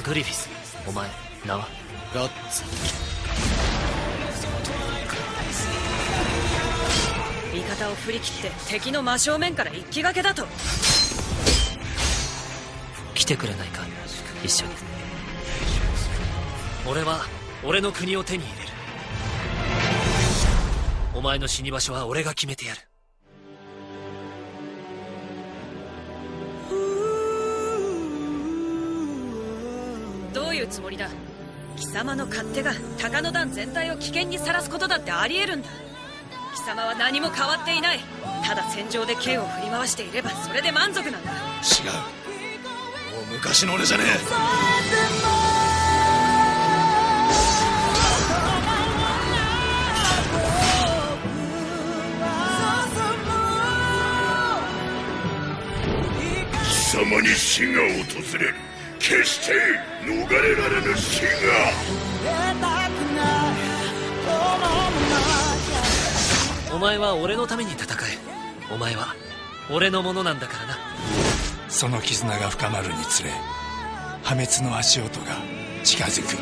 ー・グリフィス。お前、名はガッツ。味方を振り切って敵の真正面から一気がけだと。来てくれないか、一緒に。俺は俺の国を手に入れる。お前の死に場所は俺が決めてやる。どういうつもりだ。貴様の勝手が鷹の段全体を危険にさらすことだってあり得るんだ。貴様は何も変わっていない。ただ戦場で剣を振り回していればそれで満足なんだ。違う、もう昔の俺じゃねえ。貴様に死が訪れる。決して逃れられぬ死が。お前は俺のために戦え。お前は俺のものなんだからな。その絆が深まるにつれ、破滅の足音が近づく。